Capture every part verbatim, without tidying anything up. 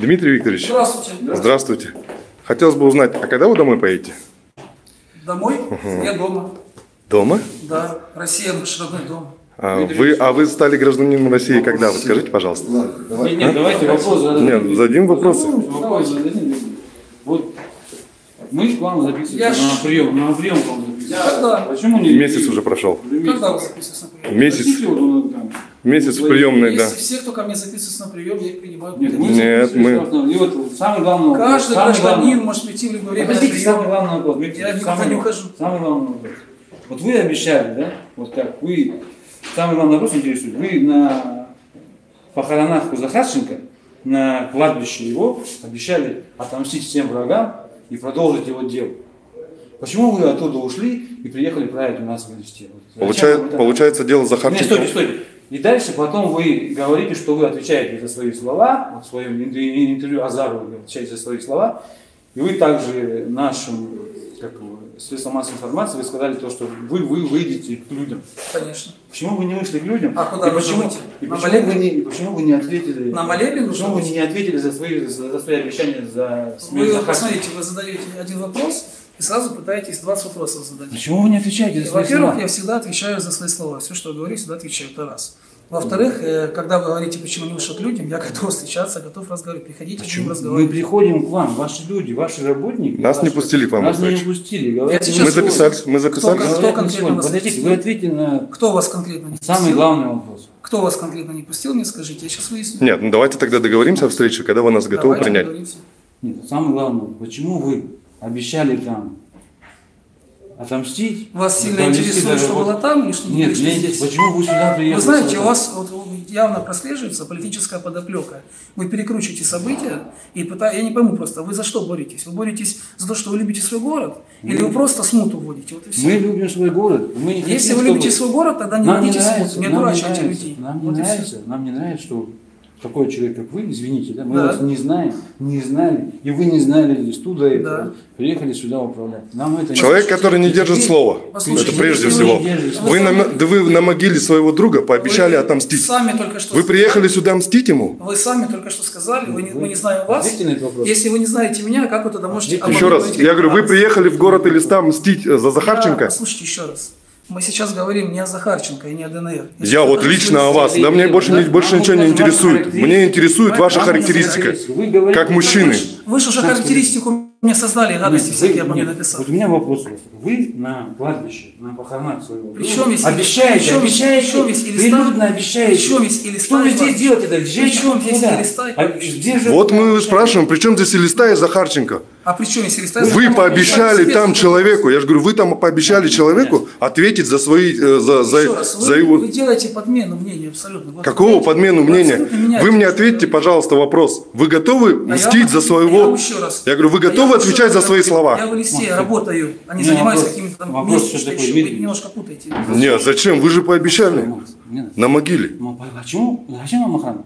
Дмитрий Викторович, здравствуйте. Здравствуйте. Хотелось бы узнать, а когда вы домой поедете? Домой? Угу. Я дома. Дома? Да, Россия наш родной дом. А вы, а вы стали гражданином России вопрос когда? Вот скажите, пожалуйста. Ладно, давай. Нет, а? Давайте вопрос зададим. Нет, зададим вопрос. Давай, зададим. Вот мы к вам записываемся Я... на прием. На прием к вам записываемся. Почему не? Месяц уже прошел. Когда вы записываетесь на прием? Месяц. Месяц в приемной, да. Если все, кто ко мне записывается на прием, я их принимаю. Нет, нет мы... И вот самое главное... Каждый самый гражданин главное... может прийти в любое время. Подождите, самый главный вопрос. Я никуда не ухожу. Самый главный вопрос. Вот вы обещали, да? Вот как вы... Самый главный вопрос интересует. Вы на похоронах у Захарченко, на кладбище его, обещали отомстить всем врагам и продолжить его дело. Почему вы оттуда ушли и приехали править у нас в Элисте? Получает, получается, дело Захарченко... Нет, стойте, стойте. И дальше потом вы говорите, что вы отвечаете за свои слова, вот в своем интервью Азару вы отвечаете за свои слова, и вы также нашим как его, средством массовой информации вы сказали то, что вы, вы выйдете к людям. Конечно. Почему вы не вышли к людям? А куда и вы почему, и на почему вы не, и почему вы не ответили? На молебен? Почему вы не ответили за свои, за, за свои обещания, за смерть? Вы посмотрите, вы задаете один вопрос и сразу пытаетесь двадцать вопросов задать. Почему вы не отвечаете за свои слова? Во-первых, я всегда отвечаю за свои слова. Все, что я говорю, всегда отвечаю. Это раз. Во-вторых, когда вы говорите, почему не вышел к людям, я готов встречаться, готов разговаривать. Приходите, почему разговаривать. Мы приходим к вам, ваши люди, ваши работники. Нас ваши... не пустили к вам. Нас не пустили. Говорите, мы записались. Мы записались. Кто, кто конкретно вас пустил? Вы ответите на... Кто вас конкретно не пустил? Самый главный вопрос. Кто вас конкретно не пустил, мне скажите, я сейчас выясню. Нет, ну давайте тогда договоримся о встрече, когда вы нас готовы давайте принять. Договоримся. Нет, самое главное, почему вы обещали там... отомстить. Вас сильно интересует, что было там или что-то? Нет, нет, почему вы сюда приехали? Вы знаете, у вас вот, явно прослеживается политическая подоплека. Вы перекручиваете события, и пытаетесь, я не пойму просто, вы за что боретесь? Вы боретесь за то, что вы любите свой город? Или мы... вы просто смуту вводите? Вот и все. Мы любим свой город. Мы не хотим, если вы любите чтобы... свой город, тогда не нам вводите смуту, не дурачите людей. Нам не вот нравится, нам не нравится, что такой человек, как вы, извините, да? мы да. вас не знаем, не знали, и вы не знали Элисту, да, да. приехали сюда управлять. Нам это человек, не... который не и держит слова, это прежде всего. Вы на, да вы на могиле своего друга пообещали вы отомстить. Сами только что вы приехали сказали. Сюда мстить ему? Вы сами только что сказали, вы не, вы... мы не знаем вас. Если вы не знаете меня, как вы тогда можете... Еще раз, я говорю, вы приехали в город Элиста мстить за Захарченко? Да, послушайте еще раз. Мы сейчас говорим не о Захарченко и не о ДНР. Если я вот лично о вас, да мне больше, да? больше ничего не интересует. Мне интересует ваша характеристика, говорите, как мужчины. Вы же уже характеристику мне создали, радости всякие обо мне написали. Вот у меня вопрос. Вы на кладбище, на похоронах своего друга обещаете, обещаете, прилюдно обещаете. Что вы здесь делаете? Вот мы спрашиваем, при чем здесь Элиста и Захарченко? А при чем, если листать, вы пообещали там человеку, я же говорю, вы там пообещали человеку ответить за свои, э, за, за, раз, за вы, его... Вы делаете подмену мнения абсолютно. Вот какого вы, подмену мнения? Меня вы мне ответьте, пожалуйста, вопрос. Вы готовы а мстить я, за своего... Я, раз, я говорю, вы готовы а отвечать раз, за свои слова? Я в Элисте работаю, а не занимаюсь какими-то... Вы немножко путаете. Нет, зачем? Вы же пообещали на могиле. Почему? Зачем вам охрана?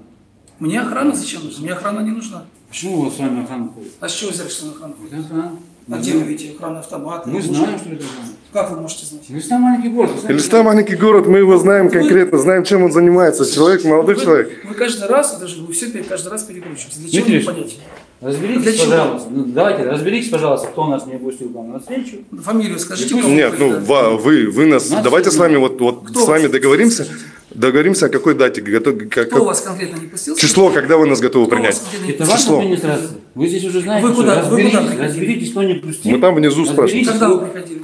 Мне охрана зачем нужна? Мне охрана не нужна. Почему у вас с вами охрана ходит? А с чего взяли, что охрана ходит? Охрана. А где вы видите охрану автомата? Мы знаем, что это охрана. Как вы можете знать? Элиста маленький город. Элиста маленький город, мы его знаем конкретно, знаем, чем он занимается. Человек, молодой человек. Вы каждый раз, даже вы все каждый раз перекручиваете. Для чего не понять? Разберитесь, пожалуйста. Давайте, разберитесь, пожалуйста, кто нас не пустил к вам на встречу. Фамилию скажите. Нет, ну вы нас... Давайте с вами вот с вами договоримся. Договоримся о какой дате? Готов, как, Кто как... вас конкретно не пустил? Число, когда вы нас готовы кто принять? Это ваша администрация. Вы здесь уже знаете, вы куда? Разберитесь, вы куда разберитесь, кто не пустил. Мы там внизу разберитесь, спрашиваем. Когда вы приходили?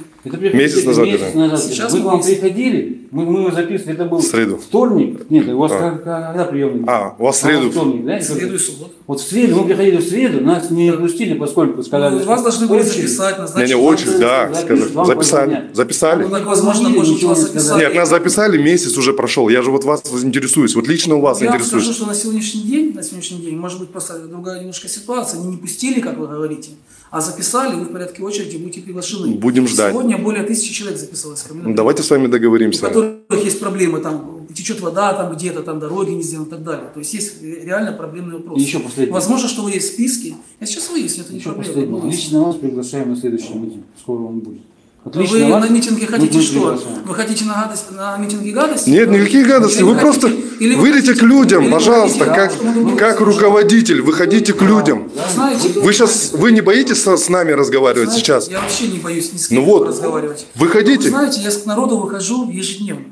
Месяц назад. Месяц назад. Сейчас вы к вам приходили, мы, мы записывали, это был среду. Вторник. Нет, у вас а. когда приемник? А, у вас в среду. А, вторник, да? Среду и субботу. Вот в среду, мы приходили в среду, нас не пустили, поскольку сказали... Ну, вас должны были записать, назначить. Не, не, очередь, да. Записали. Записали. Ну, так, возможно, может, вас записали. Нет, нас записали, месяц уже прошел. Я же вот вас интересуюсь, вот лично у вас интересуюсь. Я вам скажу, что на сегодняшний день, на сегодняшний день, может быть, просто другая немножко ситуация, они не пустили, как вы говорите, а записали, вы в порядке очереди будете приглашены. Будем ждать. Сегодня более тысячи человек записалось ко мне. Давайте с вами договоримся. У которых есть проблемы, там течет вода, там где-то, там дороги не сделаны и так далее. То есть есть реально проблемные вопросы. Еще последний. Возможно, что вы есть в списке. Я сейчас выясню, это не проблема. Лично вас приглашаем на следующий митинг, скоро он будет. Отлично. Вы вас... на митинге хотите ну, что? Вы хотите на, гадость, на митинге гадости? Нет, никаких гадостей. Вы, вы просто или выйдите к людям, или пожалуйста, да, как, как руководитель, выходите да, к людям. Да, знаете, вы, вы сейчас, вы не боитесь с нами разговаривать знаете, сейчас? Я вообще не боюсь ни с кем ну вот, разговаривать. Выходите. Вы знаете, я к народу выхожу ежедневно.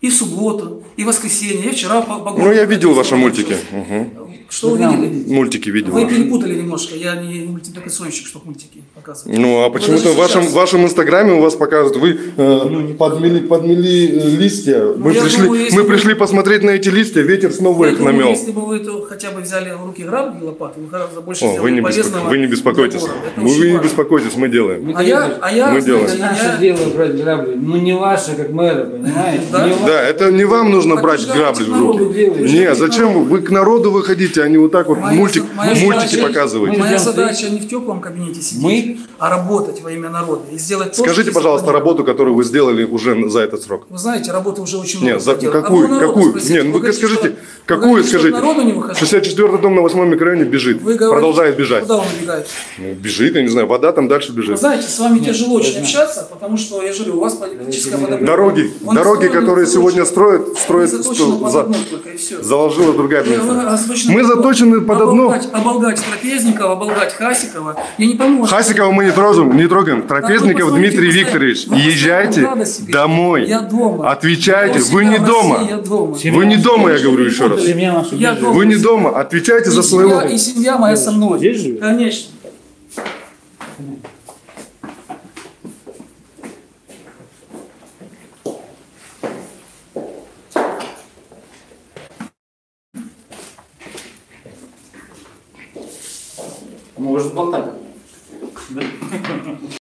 И в субботу, и в воскресенье, я вчера по Ну, я видел ваши мультики. Угу. Что вы да, видели? Мультики видел. Вы перепутали немножко, я не мультипликационщик, чтобы мультики показывать. Ну, а почему-то в вашем, вашем инстаграме у вас показывают, вы э, подмели, подмели листья, ну, мы, пришли, думаю, если мы если пришли вы... посмотреть на эти листья, ветер снова я их думаю, намел. Если бы вы то, хотя бы взяли в руки грабли и лопаты, вы гораздо больше О, сделали вы не полезного. Вы не беспокойтесь, вы не беспокойтесь, мы делаем. А я, а я, мы делаем. Это наше дело брать грабли, ну не ваше, как мэра, понимаете? Да, это не вам нужно брать грабли в руки. Не, зачем вы к народу выходите? Они вот так вот моя, мультик, моя мультики задача, показывают. Моя задача не в теплом кабинете сидеть, мы? а работать во имя народа. И сделать то, скажите, пожалуйста, работу, которую вы сделали уже за этот срок. Вы знаете, работы уже очень много. Нет, за, какую? А какую? Нет, ну вы скажите, что, какую вы скажите? шестьдесят четвёртый дом на восьмом микрорайоне бежит, вы говорите, продолжает бежать. Куда он убегает? Бежит, я не знаю, вода там дальше бежит. Вы знаете, с вами Нет, тяжело очень общаться, потому что я говорю, у вас политическая водопроводная. Дороги, дороги, которые сегодня строят, строят, заложила другая администрация. Мы заточены под одно. Оболгать Трапезникова, оболгать Хасикова. Я не пойму. Хасикова мы не трогаем, не трогаем. Трапезников да, Дмитрий Викторович, езжайте домой. Я дома. Отвечайте. Я вы не дома. России, дома. Вы не дома, я говорю еще раз. Я вы не дома. Отвечайте и за своего. И семья моя со мной. Здесь же? Конечно. Может болтать.